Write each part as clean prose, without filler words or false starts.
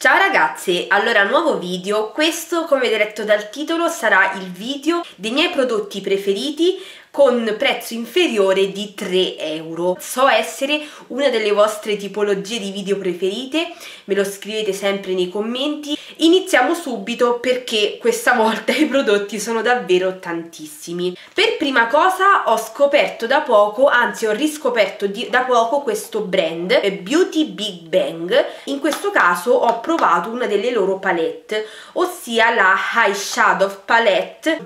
Ciao ragazzi, allora nuovo video. Questo, come detto dal titolo, sarà il video dei miei prodotti preferiti con prezzo inferiore di 3 euro. So essere una delle vostre tipologie di video preferite, me lo scrivete sempre nei commenti. Iniziamo subito perché questa volta i prodotti sono davvero tantissimi. Per prima cosa ho scoperto da poco, anzi ho riscoperto da poco questo brand Beauty Big Bang. In questo caso ho provato una delle loro palette, ossia la Eyeshadow Palette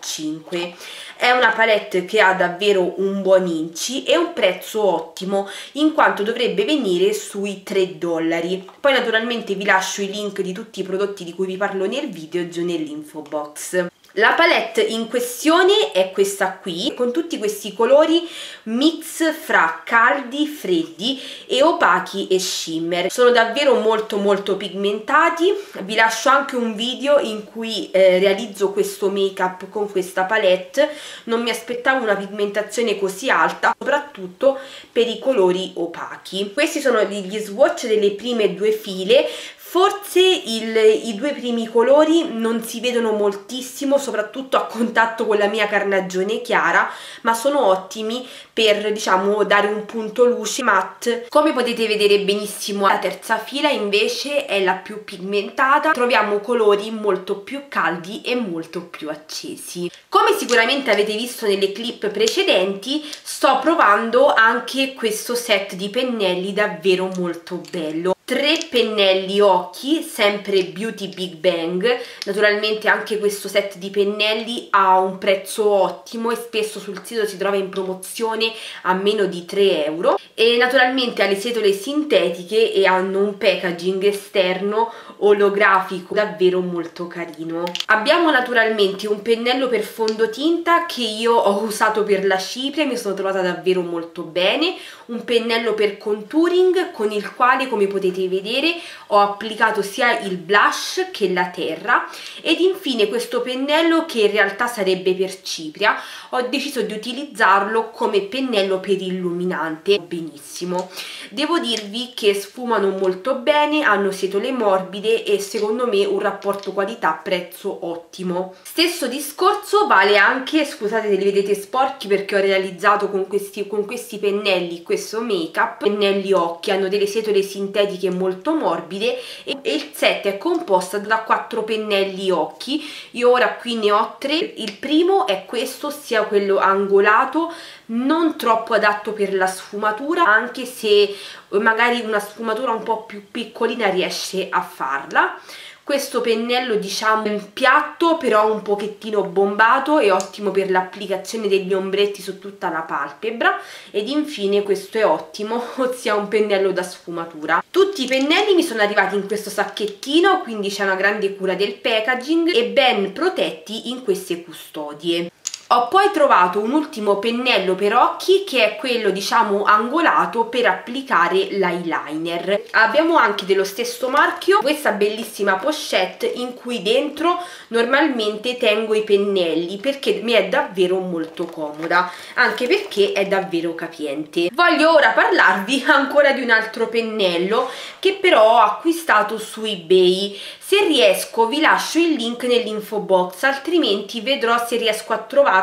05. È una palette che ha davvero un buon inci e un prezzo ottimo, in quanto dovrebbe venire sui 3 dollari. Poi naturalmente vi lascio i link di tutti i prodotti di cui vi parlo nel video giù nell'info box. La palette in questione è questa qui, con tutti questi colori mix fra caldi, freddi e opachi e shimmer. Sono davvero molto pigmentati. Vi lascio anche un video in cui realizzo questo make up con questa palette. Non mi aspettavo una pigmentazione così alta, soprattutto per i colori opachi. Questi sono gli swatch delle prime due file. Forse i due primi colori non si vedono moltissimo, soprattutto a contatto con la mia carnagione chiara, ma sono ottimi per, diciamo, dare un punto luce matte. Come potete vedere benissimo, la terza fila invece è la più pigmentata, troviamo colori molto più caldi e molto più accesi. Come sicuramente avete visto nelle clip precedenti, sto provando anche questo set di pennelli davvero molto bello. 3 pennelli occhi, sempre Beauty Big Bang. Naturalmente anche questo set di pennelli ha un prezzo ottimo e spesso sul sito si trova in promozione a meno di 3 euro. E naturalmente ha le setole sintetiche e hanno un packaging esterno olografico davvero molto carino. Abbiamo naturalmente un pennello per fondotinta che io ho usato per la cipria e mi sono trovata davvero molto bene. Un pennello per contouring con il quale, come potete vedere, ho applicato sia il blush che la terra. Ed infine questo pennello, che in realtà sarebbe per cipria, ho deciso di utilizzarlo come pennello per illuminante. Benissimo, devo dirvi che sfumano molto bene, hanno setole morbide e secondo me un rapporto qualità prezzo ottimo. Stesso discorso vale anche, scusate se li vedete sporchi perché ho realizzato con questi pennelli questo make up. Pennelli occhi, hanno delle setole sintetiche molto morbide e il set è composto da 4 pennelli occhi. Io ora qui ne ho 3. Il primo è questo, ossia quello angolato, non troppo adatto per la sfumatura, anche se magari una sfumatura un po' più piccolina riesce a farla. Questo pennello, diciamo, piatto però un pochettino bombato e ottimo per l'applicazione degli ombretti su tutta la palpebra. Ed infine questo è ottimo, ossia un pennello da sfumatura. Tutti i pennelli mi sono arrivati in questo sacchettino, quindi c'è una grande cura del packaging e ben protetti in queste custodie. Ho poi trovato un ultimo pennello per occhi che è quello, diciamo, angolato per applicare l'eyeliner. Abbiamo anche dello stesso marchio questa bellissima pochette in cui dentro normalmente tengo i pennelli perché mi è davvero molto comoda, anche perché è davvero capiente. Voglio ora parlarvi ancora di un altro pennello che però ho acquistato su eBay. Se riesco vi lascio il link nell'info box, altrimenti vedrò se riesco a trovarlo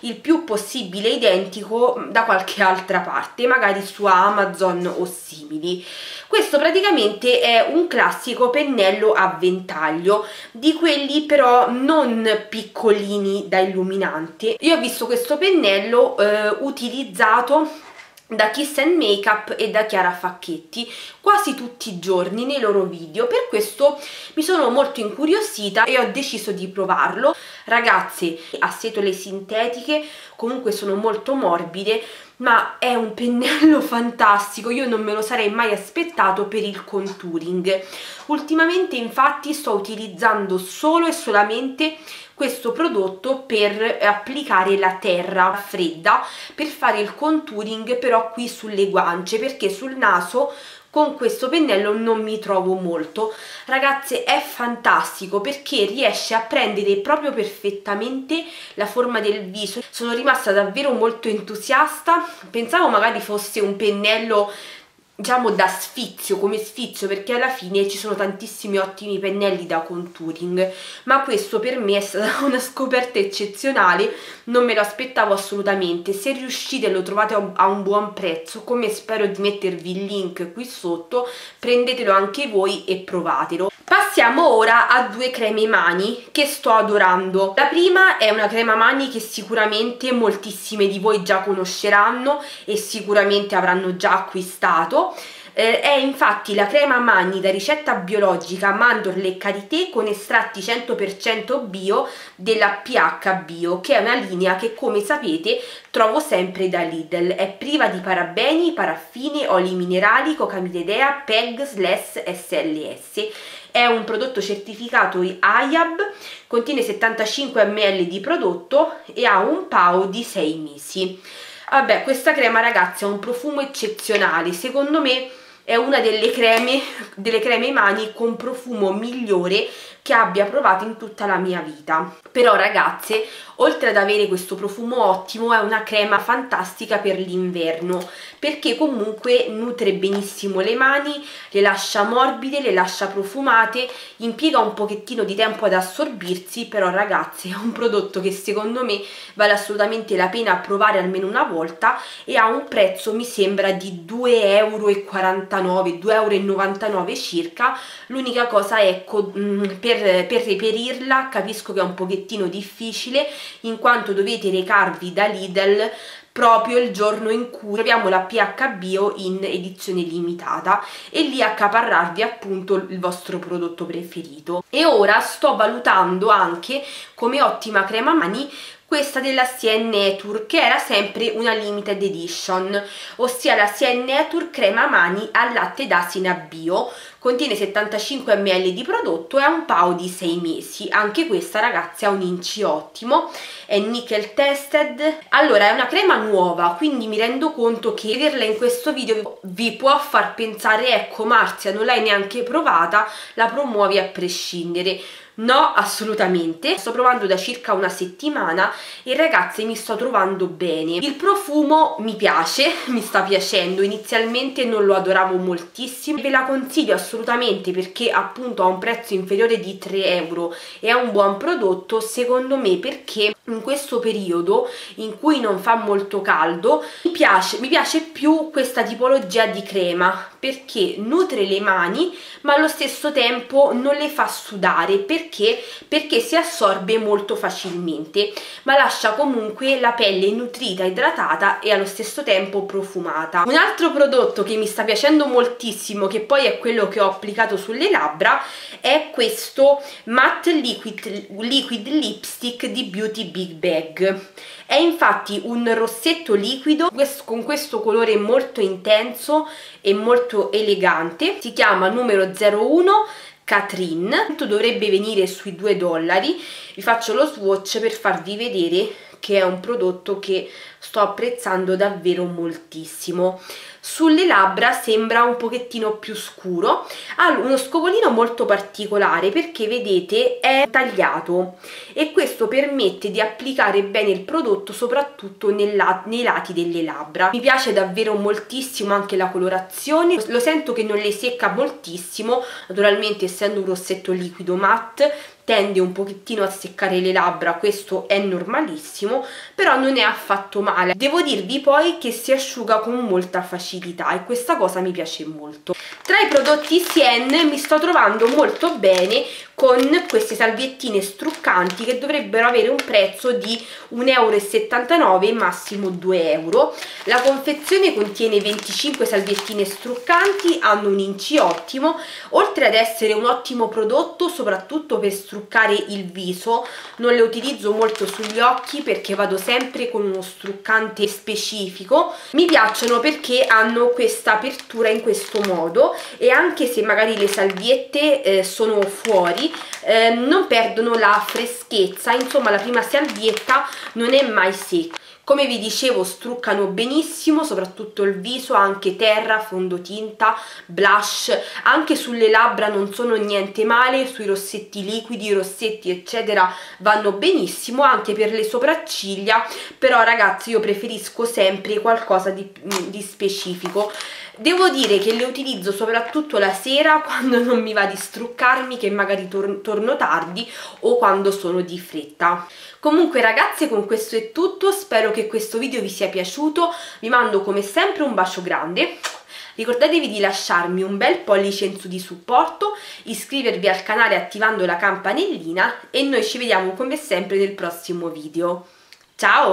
il più possibile identico da qualche altra parte, magari su Amazon o simili. Questo praticamente è un classico pennello a ventaglio, di quelli però non piccolini da illuminante. Io ho visto questo pennello utilizzato da Kiss and Makeup e da Chiara Facchetti quasi tutti i giorni nei loro video, per questo mi sono molto incuriosita e ho deciso di provarlo. Ragazze, ha setole sintetiche, comunque sono molto morbide, ma è un pennello fantastico, io non me lo sarei mai aspettato per il contouring. Ultimamente infatti sto utilizzando solo e solamente questo prodotto per applicare la terra fredda per fare il contouring però qui sulle guance, perché sul naso con questo pennello non mi trovo molto. Ragazze, è fantastico perché riesce a prendere proprio perfettamente la forma del viso. Sono rimasta davvero molto entusiasta, pensavo magari fosse un pennello diciamo da sfizio, come sfizio, perché alla fine ci sono tantissimi ottimi pennelli da contouring, ma questo per me è stata una scoperta eccezionale, non me lo aspettavo assolutamente. Se riuscite e lo trovate a un buon prezzo, come spero di mettervi il link qui sotto, prendetelo anche voi e provatelo. Passiamo ora a due creme mani che sto adorando. La prima è una crema mani che sicuramente moltissime di voi già conosceranno e sicuramente avranno già acquistato. È infatti la crema mani da ricetta biologica mandorle e karité con estratti 100% bio della PH Bio, che è una linea che, come sapete, trovo sempre da Lidl. È priva di parabeni, paraffine, oli minerali, cocamidea, PEG, SLES, SLS. È un prodotto certificato IAB, contiene 75 ml di prodotto e ha un PAO di 6 mesi. Vabbè, questa crema, ragazzi, ha un profumo eccezionale, secondo me è una delle creme mani con profumo migliore che abbia provato in tutta la mia vita. Però, ragazze, oltre ad avere questo profumo ottimo, è una crema fantastica per l'inverno, perché comunque nutre benissimo le mani, le lascia morbide, le lascia profumate, impiega un pochettino di tempo ad assorbirsi, però, ragazze, è un prodotto che secondo me vale assolutamente la pena provare almeno una volta, e ha un prezzo, mi sembra, di 2,49 €, 2,99 € circa. L'unica cosa, ecco, per reperirla capisco che è un pochettino difficile, in quanto dovete recarvi da Lidl proprio il giorno in cui troviamo la PH Bio in edizione limitata e lì accaparrarvi appunto il vostro prodotto preferito. E ora sto valutando anche come ottima crema mani questa della Cien Nature, che era sempre una limited edition, ossia la Cien Nature crema mani al latte d'asina bio. Contiene 75 ml di prodotto e ha un PAO di 6 mesi. Anche questa, ragazzi, ha un inci ottimo, è nickel tested. Allora, è una crema nuova, quindi mi rendo conto che vederla in questo video vi può far pensare: ecco, Marzia, non l'hai neanche provata, la promuovi a prescindere. No, assolutamente. Sto provando da circa una settimana e, ragazze, mi sto trovando bene. Il profumo mi piace, mi sta piacendo. Inizialmente non lo adoravo moltissimo. Ve la consiglio assolutamente, perché appunto ha un prezzo inferiore di 3 € e è un buon prodotto, secondo me, perché in questo periodo in cui non fa molto caldo mi piace più questa tipologia di crema, perché nutre le mani ma allo stesso tempo non le fa sudare. Perché si assorbe molto facilmente, ma lascia comunque la pelle nutrita, idratata e allo stesso tempo profumata. Un altro prodotto che mi sta piacendo moltissimo, che poi è quello che ho applicato sulle labbra, è questo Matte Liquid Lipstick di Beauty Big Bang. È infatti un rossetto liquido con questo colore molto intenso e molto elegante. Si chiama numero 01 Catrine, dovrebbe venire sui $2. Vi faccio lo swatch per farvi vedere che è un prodotto che sto apprezzando davvero moltissimo. Sulle labbra sembra un pochettino più scuro, ha uno scovolino molto particolare perché, vedete, è tagliato e questo permette di applicare bene il prodotto soprattutto nei lati delle labbra. Mi piace davvero moltissimo anche la colorazione, lo sento che non le secca moltissimo, naturalmente essendo un rossetto liquido matte tende un pochettino a seccare le labbra, questo è normalissimo, però non è affatto male. Devo dirvi poi che si asciuga con molta facilità e questa cosa mi piace molto. Tra i prodotti Cien mi sto trovando molto bene con queste salviettine struccanti che dovrebbero avere un prezzo di 1,79 €, massimo 2 €. La confezione contiene 25 salviettine struccanti, hanno un inci ottimo, oltre ad essere un ottimo prodotto soprattutto per struccare il viso. Non le utilizzo molto sugli occhi perché vado sempre con uno struccante specifico. Mi piacciono perché hanno questa apertura in questo modo e anche se magari le salviette sono fuori non perdono la freschezza, insomma la prima salvietta non è mai secca. Come vi dicevo, struccano benissimo soprattutto il viso, anche terra, fondotinta, blush, anche sulle labbra non sono niente male, sui rossetti liquidi, rossetti eccetera vanno benissimo, anche per le sopracciglia, però, ragazzi, io preferisco sempre qualcosa di specifico. Devo dire che le utilizzo soprattutto la sera, quando non mi va di struccarmi, che magari torno tardi o quando sono di fretta. Comunque ragazze, con questo è tutto, spero che questo video vi sia piaciuto, vi mando come sempre un bacio grande. Ricordatevi di lasciarmi un bel pollice in su di supporto, iscrivervi al canale attivando la campanellina e noi ci vediamo come sempre nel prossimo video. Ciao!